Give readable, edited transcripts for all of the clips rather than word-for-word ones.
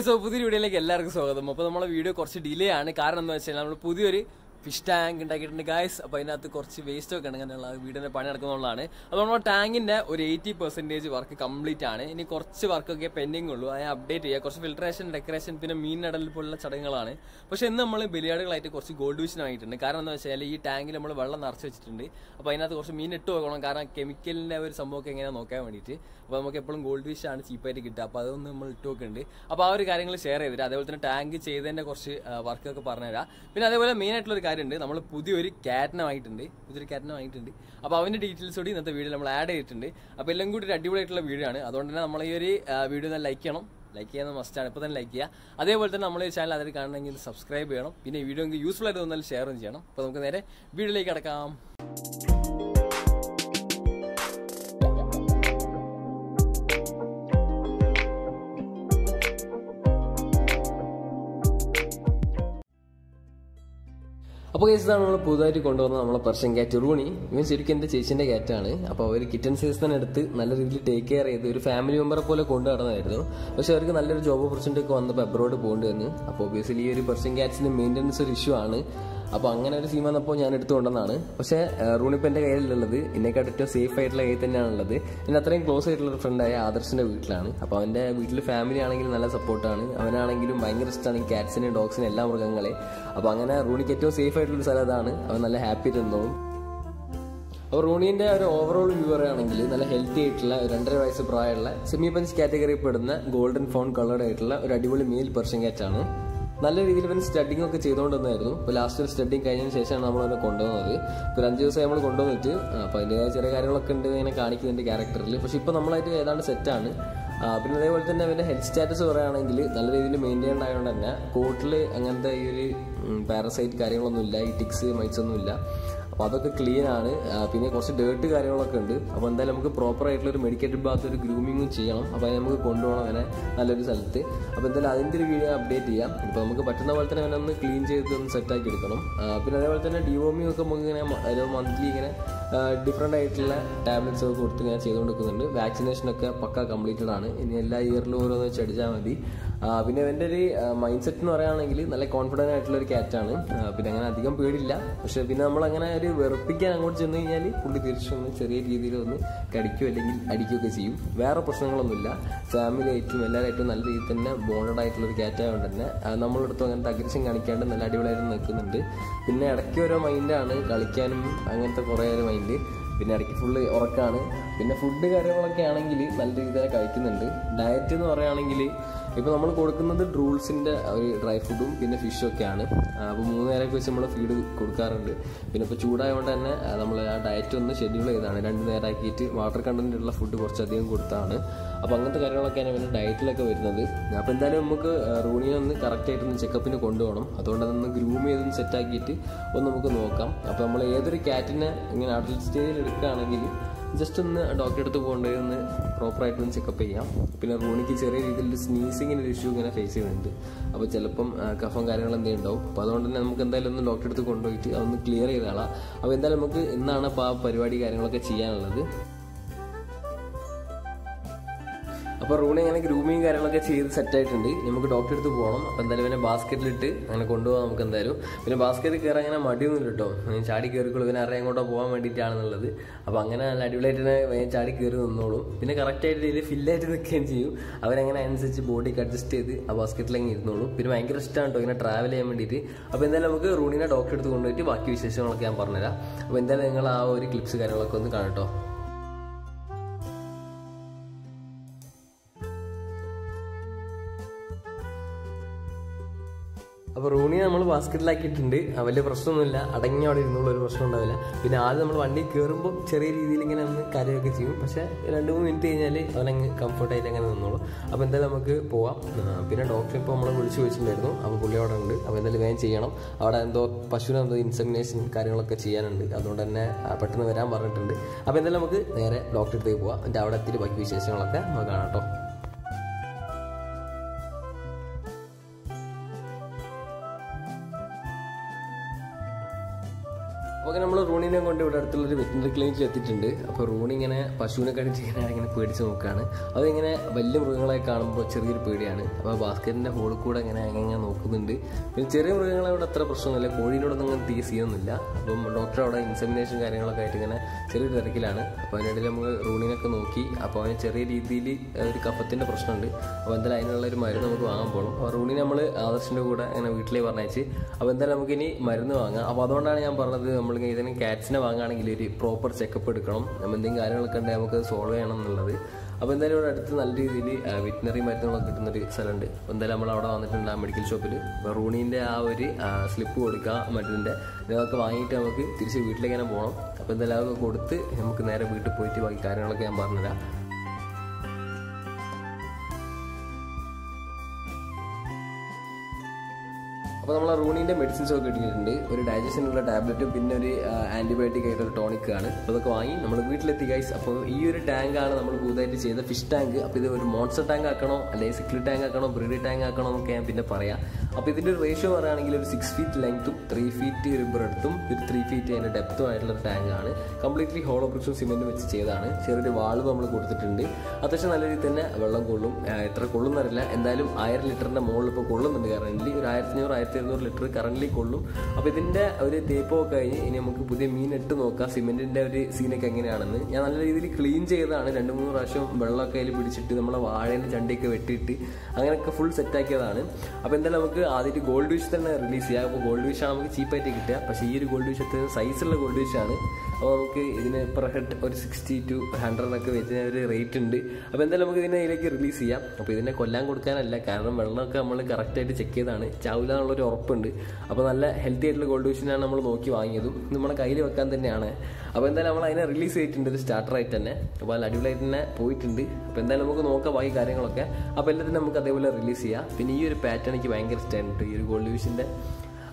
guys, so we will delay video. Fish tank and guys, we have a waste of the so, tank is 80% work complete. Any work pending, I update filtration, decoration, pin a mean adult pull at Chadangalane. But in the Malayalam light, a gold vision night and the Karana Shelly tank in a Malayalam narcissist. A pina was a mean to a chemical never some working in a mocavity. One mocapon gold fish and cheap at the token. A power carrying a share, rather than a tank, chase and a corsi worker parnera. Pinada main at the we have a cat. We have a cat. We have a details in the video. We have a video. Okay, so we have a person who is a kitten. We take care of a family member. We have a job opportunity abroad. Obviously, a person gets the maintenance issue. If you have a seaman upon Yanitonana, Runipenta, Inecata, safe fight like Ethan, and nothing closer to friend others in a wheatland. Upon the wheatly family and support, Avanangil, Mangrastan, cats and dogs in Ella Murangale, Abangana, Runicato, safe fight with Saladana, Avanala happy to know. Ronin overall viewer and healthy underwise prior semi-punch category golden fawn colored edible male person. I was studying a little bit of a last year studying a session. I was a പിന്നെ അതുപോലെ തന്നെ health status പറയാനാണെങ്കിൽ നല്ല രീതിയിൽ maintain ആയതുകൊണ്ട് തന്നെ കോട്ടിൽ അങ്ങനത്തെ ഈ ഒരു പാരസൈറ്റ് കാര്യങ്ങളൊന്നും ഇല്ല ഈ ടിക്സ് മൈറ്റ്സ് ഒന്നും ഇല്ല അപ്പോൾ അതൊക്കെ ക്ലീൻ ആണ് പിന്നെ കുറച്ച് ഡേർട്ട് കാര്യങ്ങളൊക്കെ ഉണ്ട് അപ്പോൾ എന്തായാലും നമുക്ക് പ്രോപ്പർ ആയിട്ടുള്ള ഒരു മെഡിക്കേറ്റഡ് ബാത്ത് ഒരു ഗ്രൂമിംഗും ചെയ്യണം അപ്പോൾ അതിനെ നമുക്ക് കൊണ്ടുപോകണം അങ്ങനെ നല്ലൊരു സ്ഥലത്ത് അപ്പോൾ എന്തായാലും അതിൻ്റെ ഒരു വീഡിയോ അപ്ഡേറ്റ് ചെയ്യാം അപ്പോൾ നമുക്ക് പറ്റുന്ന പോലെ തന്നെ അവനെ ഒന്ന് ക്ലീൻ ചെയ്ത് ഒന്ന് സെറ്റാക്കി എടുക്കണം പിന്നെ അതുപോലെ തന്നെ ഡിവോമിംഗ് ഒക്കെ നമുക്ക് ഇങ്ങനെ ഒരു മന്ത്ലി ഇങ്ങനെ different tablets of vaccination completed in a year low chadjamadi. Vinavendary mindset nor an confident at Lurkatana, Pinanga, the Compudilla, Shabinamalangana, Pigan, what generally put the direction, Chari, Cadicu, Adicu, Vera personal Milla, family to Mella, Eton, border title Cata, and Namurton and Tagressing and Catan, the Ladula and the Kunde, Pinacura Mindana, Galican, Angantha Korea. Pinaki fully orcana, Pina food degarangili, Maldiga Kaikinande, diet in Oranangili, if a normal coconut, the rules in the dry food, Pina fish or can, Munera similar feed Kurkar and Pinapachuda and diet on the schedule and the Rakiti, water content of food to watch at the Kurtana. Upon the Karola can have a diet like a witness. Napandamuka, Runi and the character in the check up in a condom, other than the groom in Setagiti, one of the Noka, Apamala, every cat in an adult state. Just on the doctor to go and proper item check up. Pinaronic is a little sneezing and issue in a face event. About Chalapum, Kafangaran and the Endo, Padon and Namkandal and the doctor to conduct on the clear era. Avendalamuka, Nana Pa, Parivadi, Karanaka Chian. Upper running and grooming Karanaka Chi set tight and the doctor to go and then in a basket lit and a condo Amkandaru. In a basket, Karanga Madu return. In Chadi curriculum, I rang out of warm and Italian. Abangana ladulated a Chadi curriculum nodo. In a character fillet in the Kenji, Avangana and such a body cut the state, a basket lang is nodo. Pin Mangra stand to in a travel amity. Upon the Lamuka running a doctor to conductive accusation of Campanera. When the Langala eclipse Karanaka on the Kanato. If you have a basket like this, you can't get a basket like this. You can't get a basket like this. You can't get a comfort like this. You can't get a doctor. You can't get a I അപ്പോൾ നമ്മൾ റൂണിനെ കൊണ്ട് ഇവിടെ അടുത്തുള്ളൊരു veterinary ക്ലിനിക്കിൽ എത്തിയിട്ടുണ്ട്. അപ്പോൾ റൂണിങ്ങനെ പശുവിനെ കടിച്ച് ഇങ്ങനെ പേടിച്ച് നോക്കുകയാണ്. അതിങ്ങനെ വലിയ മൃഗങ്ങളെ കാണുമ്പോൾ ചെറിയൊരു പേടിയാണ്. അപ്പോൾ ബാസ്ക്കറ്റിൻ്റെ ഹോളിൽ കൂടെ ഇങ്ങനെ അങ്ങനെ നോക്കുന്നുണ്ട്. പിന്നെ ചെറിയ മൃഗങ്ങളോട് അത്ര പ്രശ്നമൊന്നുമില്ല, കോഴീനോടൊന്നും അങ്ങനെ തീരെ സീനൊന്നുമില്ല. അപ്പം ഡോക്ടർ അവിടെ ഇൻസമിനേഷൻ കാര്യങ്ങളൊക്കെ ആയിട്ട് ഇങ്ങനെ ചെറിയൊരു തിരക്കിലാണ്. അപ്പോൾ അതിനിടയിൽ നമുക്ക് റൂണിനൊക്കെ നോക്കി. അപ്പോൾ അവന് ചെറിയ രീതിയിൽ ഒരു കഫത്തിൻ്റെ പ്രശ്നമുണ്ട്. അപ്പോൾ എന്തായാലും അതിനുള്ളൊരു മരുന്ന് നമുക്ക് വാങ്ങാൻ പോകണം. അപ്പോൾ റൂണിനെ നമ്മൾ ആദർശിൻ്റെ കൂടെ അങ്ങനെ വീട്ടിലേ പറഞ്ഞയച്ച്. അപ്പോൾ എന്തായാലും നമുക്കിനി മരുന്ന് വാങ്ങാം. അപ്പോൾ അതുകൊണ്ടാണ് ഞാൻ പറഞ്ഞത് നമ്മളിങ്ങനെ ഏതെങ്കിലും കാറ്റ്സിനെ വാങ്ങുകയാണെങ്കിൽ ഒരു പ്രോപ്പർ ചെക്കപ്പ് എടുക്കണം, നമ്മൾ എന്തെങ്കിലും കാര്യങ്ങളൊക്കെ ഉണ്ടെങ്കിൽ നമുക്ക് സോൾവ് ചെയ്യണം എന്നുള്ളത്. അപ്പോൾ എന്തായാലും ഇവിടെ അടുത്ത് നല്ല രീതിയിൽ വെറ്റിനറി മരുന്നുകളൊക്കെ കിട്ടുന്നൊരു സ്ഥലമുണ്ട്. അപ്പോൾ എന്തായാലും നമ്മൾ അവിടെ വന്നിട്ടുണ്ട് ആ മെഡിക്കൽ ഷോപ്പിൽ. അപ്പോൾ റൂണീൻ്റെ ആ ഒരു സ്ലിപ്പ് കൊടുക്കുക, മരുന്നിൻ്റെ ഇതൊക്കെ വാങ്ങിയിട്ട് നമുക്ക് തിരിച്ച് വീട്ടിലേക്ക് തന്നെ പോകണം. അപ്പോൾ എന്തായാലും അതൊക്കെ കൊടുത്ത് നമുക്ക് നേരെ വീട്ടിൽ പോയിട്ട് ബാക്കി കാര്യങ്ങളൊക്കെ ഞാൻ പറഞ്ഞുതരാം. അപ്പോൾ നമ്മൾ റൂണീൻ്റെ മെഡിസിൻസ് ഒക്കെ കിട്ടിയിട്ടുണ്ട്. ഒരു ഡൈജഷനുള്ള ടാബ്ലറ്റും പിന്നെ ഒരു ആൻറ്റിബയോട്ടിക് ആയിട്ടൊരു ടോണിക്കാണ്. അപ്പോൾ അതൊക്കെ വാങ്ങി നമ്മൾ വീട്ടിലെത്തി ഗൈസ്. അപ്പോൾ ഈ ഒരു ടാങ്കാണ് നമ്മൾ പുതുതായിട്ട് ചെയ്ത ഫിഷ് ടാങ്ക്. അപ്പോൾ ഇത് ഒരു മോൺസ്റ്റർ ടാങ്ക് ആക്കണോ അല്ലെങ്കിൽ സിക്ലി ടാങ്ക് ആക്കണോ ബ്രീഡി ടാങ്ക് ആക്കണോ എന്നൊക്കെ ഞാൻ പിന്നെ പറയാം. അപ്പോൾ ഇതിൻ്റെ ഒരു റേഷ്യോ പറയുകയാണെങ്കിൽ ഒരു 6 ഫീറ്റ് ലെങ്ത്തും 3 ഫീറ്റ് ഒരു ബ്രെഡ്ത്തും ഒരു 3 ഫീറ്റ് അതിൻ്റെ ഡെപ്ത്തും ആയിട്ടുള്ളൊരു ടാങ്കാണ്. കംപ്ലീറ്റ്ലി ഹോളോ ബ്രിക്സും സിമെൻറ്റും വെച്ച് ചെയ്തതാണ്. ചെറിയൊരു വാൾവ് നമ്മൾ കൊടുത്തിട്ടുണ്ട്. അത്യാവശ്യം നല്ല രീതിയിൽ തന്നെ വെള്ളം കൊള്ളും. എത്ര കൊള്ളുന്നറിയില്ല, എന്തായാലും 1000 ലിറ്ററിൻ്റെ മുകളിൽ ഇപ്പോൾ കൊള്ളുന്നുണ്ട്. കാരണം ഇതിൽ ഒരു 1500-2200 ലിറ്റർ കറൻ്റ് കൊള്ളും. അപ്പോൾ ഇതിൻ്റെ ഒരു തേപ്പൊക്കെ കഴിഞ്ഞ് ഇനി നമുക്ക് പുതിയ മീൻ ഇട്ട് നോക്കാം. സിമെൻറ്റിൻ്റെ ഒരു സീനൊക്കെ എങ്ങനെയാണെന്ന് ഞാൻ നല്ല രീതിയിൽ ക്ലീൻ ചെയ്തതാണ്. 2-3 പ്രാവശ്യം വെള്ളമൊക്കെ അതിൽ പിടിച്ചിട്ട് നമ്മളെ വാഴേൻ്റെ ചണ്ടിയൊക്കെ വെട്ടിയിട്ട് അങ്ങനെയൊക്കെ ഫുൾ സെറ്റാക്കിയതാണ്. അപ്പോൾ എന്തായാലും നമുക്ക് ആദ്യമായിട്ട് ഗോൾഡ് ഫിഷ് തന്നെ റിലീസ് ചെയ്യാം. അപ്പോൾ ഗോൾഡ് ഫിഷാണ് നമുക്ക് ചീപ്പായിട്ട് കിട്ടുക. പക്ഷേ ഈ ഒരു ഗോൾഡ് ഫിഷ് എത്ര സൈസുള്ള ഗോൾഡ് ഫിഷാണ്. അപ്പോൾ നമുക്ക് ഇതിന് പെർ ഹെഡ് ഒരു 60 to 100 വെച്ചിന് ഒരു റേറ്റ് ഉണ്ട്. അപ്പോൾ എന്തായാലും നമുക്ക് ഇതിനെ ഇതിലേക്ക് റിലീസ് ചെയ്യാം. അപ്പോൾ ഇതിനെ കൊല്ലാൻ കൊടുക്കാനല്ല, കാരണം വെള്ളമൊക്കെ നമ്മൾ കറക്റ്റായിട്ട് ചെക്ക് ചെയ്താണ്. ചാവില ഒരു ഉറപ്പുണ്ട്. അപ്പോൾ നല്ല ഹെൽത്തി ആയിട്ടുള്ള ഗോൾഡ് ഫിഷിനാണ് നമ്മൾ നോക്കി വാങ്ങിയതും നമ്മുടെ കയ്യിൽ വെക്കാൻ തന്നെയാണ്. അപ്പോൾ എന്തായാലും നമ്മൾ അതിനെ റിലീസ് ചെയ്തിട്ടുണ്ട് ഒരു സ്റ്റാർട്ടറായിട്ട് തന്നെ. അപ്പോൾ അത് അടിപൊളിയായിട്ട് തന്നെ പോയിട്ടുണ്ട്. അപ്പോൾ എന്തായാലും നമുക്ക് നോക്കാം ബാക്കി കാര്യങ്ങളൊക്കെ. അപ്പോൾ എല്ലാത്തിനും നമുക്ക് അതേപോലെ റിലീസ് ചെയ്യാം. പിന്നെ ഈ ഒരു പാറ്റേൺ എനിക്ക് ഭയങ്കര ഇഷ്ടമായിട്ടുണ്ട്, ഈ ഒരു ഗോൾഡ് ഫിഷിൻ്റെ.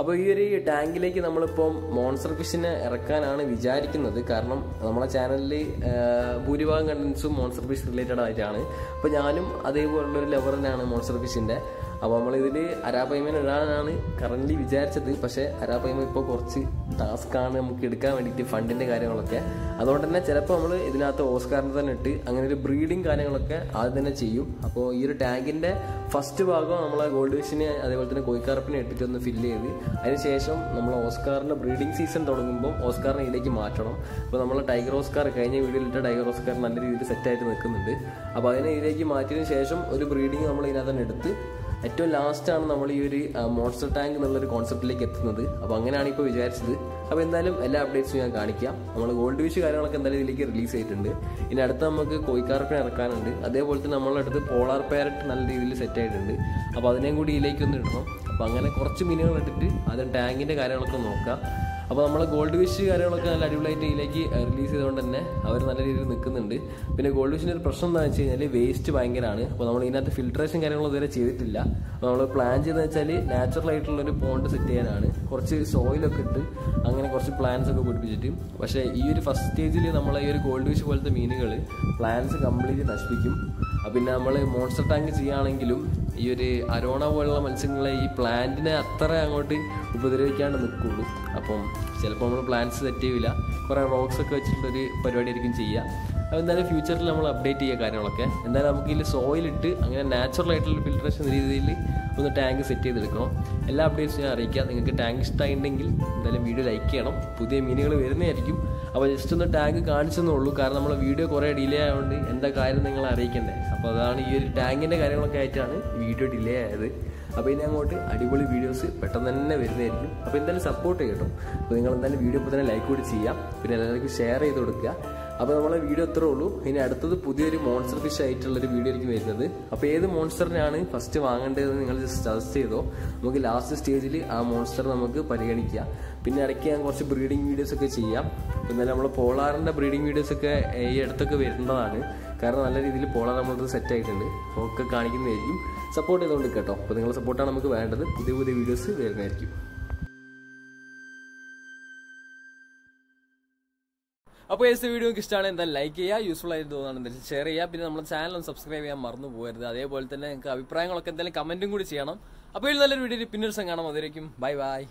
അപ്പോൾ ഈ ഒരു ടാങ്കിലേക്ക് നമ്മളിപ്പം മോൺസ്റ്റർ ഫിഷിനെ ഇറക്കാനാണ് വിചാരിക്കുന്നത്. കാരണം നമ്മളെ ചാനലിൽ ഭൂരിഭാഗം കണ്ടൻസും മോൺസ്റ്റർ ഫിഷ് റിലേറ്റഡ് ആയിട്ടാണ്. അപ്പോൾ ഞാനും അതേപോലുള്ളൊരു ലെവറിനാണ് മോൺസ്റ്റർ ഫിഷിൻ്റെ. അപ്പോൾ നമ്മളിതിൽ അരാപൈമേൻ ഇടാനാണ് കറൻ്റ്ലി വിചാരിച്ചത്. പക്ഷേ അരാപൈമ ഇപ്പോൾ കുറച്ച് ടാസ്ക്കാണ് നമുക്ക് എടുക്കാൻ വേണ്ടിയിട്ട്, ഫണ്ടിൻ്റെ കാര്യങ്ങളൊക്കെ. അതുകൊണ്ട് തന്നെ ചിലപ്പോൾ നമ്മൾ ഇതിനകത്ത് ഓസ്കാറിന് തന്നെ ഇട്ട് അങ്ങനെ ഒരു ബ്രീഡിങ് കാര്യങ്ങളൊക്കെ ആദ്യം തന്നെ ചെയ്യും. അപ്പോൾ ഈ ഒരു ടാങ്കിൻ്റെ ഫസ്റ്റ് ഭാഗം നമ്മൾ ഗോൾഡ് ഫിഷിനെ അതേപോലെ തന്നെ കോഴിക്കാർപ്പിനെ ഇട്ടിട്ടൊന്ന് ഫില്ല് ചെയ്ത് അതിനുശേഷം നമ്മൾ ഓസ്കാറിൻ്റെ ബ്രീഡിങ് സീസൺ തുടങ്ങുമ്പോൾ ഓസ്കാറിനെ ഇതിലേക്ക് മാറ്റണം. അപ്പോൾ നമ്മൾ ടൈഗർ ഓസ്കാർ കഴിഞ്ഞ വീഡിയോയിലിട്ട് ടൈഗർ ഓസ്കാർ നല്ല രീതിയിൽ സെറ്റായിട്ട് നിൽക്കുന്നുണ്ട്. അപ്പോൾ അതിനെ ഇതിലേക്ക് മാറ്റിയതിന് ശേഷം ഒരു ബ്രീഡിങ് നമ്മൾ ഇതിനകത്ത് തന്നെ എടുത്ത് ഏറ്റവും ലാസ്റ്റാണ് നമ്മൾ ഈ ഒരു മോൺസ്റ്റർ ടാങ്ക് എന്നുള്ളൊരു കോൺസെപ്റ്റിലേക്ക് എത്തുന്നത്. അപ്പോൾ അങ്ങനെയാണ് ഇപ്പോൾ വിചാരിച്ചത്. അപ്പോൾ എന്തായാലും എല്ലാ അപ്ഡേറ്റ്സും ഞാൻ കാണിക്കാം. നമ്മൾ ഗോൾഡ് ഫിഷ് കാര്യങ്ങളൊക്കെ എന്തായാലും ഇതിലേക്ക് റിലീസ് ചെയ്തിട്ടുണ്ട്. ഇനി അടുത്ത് നമുക്ക് കോഴിക്കാർപ്പിനെ ഇറക്കാനുണ്ട്. അതേപോലെ തന്നെ നമ്മളുടെ അടുത്ത് പോളാർ പാരറ്റ് നല്ല രീതിയിൽ സെറ്റായിട്ടുണ്ട്. അപ്പോൾ അതിനെയും കൂടി ഇതിലേക്കൊന്ന് ഇടണം. അപ്പോൾ അങ്ങനെ കുറച്ച് മീനുകൾ ഇട്ടിട്ട് ആദ്യം ടാങ്കിൻ്റെ കാര്യങ്ങളൊക്കെ നോക്കാം. അപ്പോൾ നമ്മൾ ഗോൾഡ് ഫിഷ് കാര്യങ്ങളൊക്കെ നല്ല അടിപൊളിയായിട്ട് ഇതിലേക്ക് റിലീസ് ചെയ്തുകൊണ്ട് തന്നെ അവർ നല്ല രീതിയിൽ നിൽക്കുന്നുണ്ട്. പിന്നെ ഗോൾഡ് ഫിഷിൻ്റെ ഒരു പ്രശ്നം എന്താണെന്ന് വെച്ച് കഴിഞ്ഞാൽ വേസ്റ്റ് ഭയങ്കരമാണ്. അപ്പോൾ നമ്മൾ ഇതിനകത്ത് ഫിൽട്രേഷൻ കാര്യങ്ങളും ഇതുവരെ ചെയ്തിട്ടില്ല. അപ്പോൾ നമ്മൾ പ്ലാൻ ചെയ്തെന്ന് വെച്ചാൽ നാച്ചുറലായിട്ടുള്ളൊരു പോണ്ട് സെറ്റ് ചെയ്യാനാണ്. കുറച്ച് സോയിലൊക്കെ ഇട്ട് അങ്ങനെ കുറച്ച് പ്ലാന്റ്സ് ഒക്കെ പിടിപ്പിച്ചിട്ട്. പക്ഷേ ഈ ഒരു ഫസ്റ്റ് സ്റ്റേജിൽ നമ്മൾ ഈ ഒരു ഗോൾഡ് ഫിഷ് പോലത്തെ മീനുകൾ പ്ലാന്റ്സ് കംപ്ലീറ്റ് നശിപ്പിക്കും. പിന്നെ നമ്മൾ മോൺസ്റ്റർ ടാങ്ക് ചെയ്യുകയാണെങ്കിലും ഈ ഒരു അരോണ പോലുള്ള മത്സ്യങ്ങളെ ഈ പ്ലാന്റിനെ അത്ര അങ്ങോട്ട് ഉപദ്രവിക്കാണ്ട് നിൽക്കുള്ളൂ. അപ്പം ചിലപ്പോൾ നമ്മൾ പ്ലാന്റ്സ് സെറ്റ് ചെയ്യില്ല, കുറേ റോക്സൊക്കെ വെച്ചിട്ടുള്ളൊരു പരിപാടിയായിരിക്കും ചെയ്യുക. അപ്പോൾ എന്തായാലും ഫ്യൂച്ചറിൽ നമ്മൾ അപ്ഡേറ്റ് ചെയ്യുക കാര്യങ്ങളൊക്കെ. എന്തായാലും നമുക്ക് ഇതിൽ സോയിലിട്ട് അങ്ങനെ നാച്ചുറലായിട്ടുള്ള ഫിൽട്രേഷൻ രീതിയിൽ ഒന്ന് ടാങ്ക് സെറ്റ് ചെയ്തെടുക്കണം. എല്ലാ അപ്ഡേറ്റ്സും ഞാൻ അറിയിക്കുക. നിങ്ങൾക്ക് ടാങ്ക് ഇഷ്ടമായിട്ടുണ്ടെങ്കിൽ എന്തായാലും വീഡിയോ ലൈക്ക് ചെയ്യണം. പുതിയ മീനുകൾ വരുന്നതായിരിക്കും. അപ്പോൾ ജസ്റ്റ് ഒന്ന് ടാങ്ക് കാണിച്ചെന്നുള്ളൂ. കാരണം നമ്മൾ വീഡിയോ കുറേ ഡിലേ ആയതുകൊണ്ട് എന്താ കാര്യം നിങ്ങളെ അറിയിക്കണ്ടേ. അപ്പോൾ അതാണ് ഈ ഒരു ടാങ്കിൻ്റെ കാര്യങ്ങളൊക്കെ ആയിട്ടാണ് വീഡിയോ ഡിലേ ആയത്. അപ്പോൾ ഇനി അങ്ങോട്ട് അടിപൊളി വീഡിയോസ് പെട്ടെന്ന് തന്നെ വരുന്നതായിരിക്കും. അപ്പോൾ എന്തായാലും സപ്പോർട്ട് ചെയ്യട്ടോ. അപ്പോൾ നിങ്ങൾ എന്തായാലും വീഡിയോ ഇപ്പോൾ തന്നെ ലൈക്ക് കൂടി ചെയ്യാം. പിന്നെ എല്ലാവർക്കും ഷെയർ ചെയ്ത് കൊടുക്കുക. അപ്പോൾ നമ്മളെ വീഡിയോ അത്രേ ഉള്ളൂ. ഇനി അടുത്തത് പുതിയൊരു മോൺസ്റ്റർ ഫിഷ് ആയിട്ടുള്ളൊരു വീഡിയോ ആയിരിക്കും വരുന്നത്. അപ്പോൾ ഏത് മോൺസ്റ്ററിനാണ് ഫസ്റ്റ് വാങ്ങേണ്ടതെന്ന് നിങ്ങൾ സജസ്റ്റ് ചെയ്തോ. നമുക്ക് ലാസ്റ്റ് സ്റ്റേജിൽ ആ മോൺസ്റ്റർ നമുക്ക് പരിഗണിക്കുക. പിന്നെ ഇടയ്ക്ക് ഞാൻ കുറച്ച് ബ്രീഡിങ് വീഡിയോസൊക്കെ ചെയ്യാം. പിന്നെ നമ്മൾ പോളാറിൻ്റെ ബ്രീഡിങ് വീഡിയോസൊക്കെ ഈ അടുത്തൊക്കെ വരുന്നതാണ്. കാരണം നല്ല രീതിയിൽ പോളാർ നമ്മളത് സെറ്റ് ആയിട്ടുണ്ട്. ഒക്കെ കാണിക്കുന്നതായിരിക്കും. സപ്പോർട്ട് ചെയ്തുകൊണ്ട് കേട്ടോ. അപ്പോൾ നിങ്ങളുടെ സപ്പോർട്ടാണ് നമുക്ക് വേണ്ടത്. പുതിയ പുതിയ വീഡിയോസ് വരുന്നതായിരിക്കും. അപ്പോൾ ഈ വീഡിയോ നിങ്ങൾക്ക് ഇഷ്ടമാണ് എന്തായാലും ലൈക്ക് ചെയ്യുക. യൂസ്ഫുൾ ആയിട്ട് തോന്നുകയാണെന്ന് ഷെയർ ചെയ്യുക. പിന്നെ നമ്മുടെ ചാനലും സബ്സ്ക്രൈബ് ചെയ്യാൻ മറന്നു പോകരുത്. അതേപോലെ തന്നെ നിങ്ങൾക്ക് അഭിപ്രായങ്ങളൊക്കെ എന്തായാലും കമൻറ്റും കൂടി ചെയ്യണം. അപ്പോൾ നല്ലൊരു വീഡിയോയിൽ പിന്നീട് കാണാം. അതുവരേക്കും ബൈ ബൈ.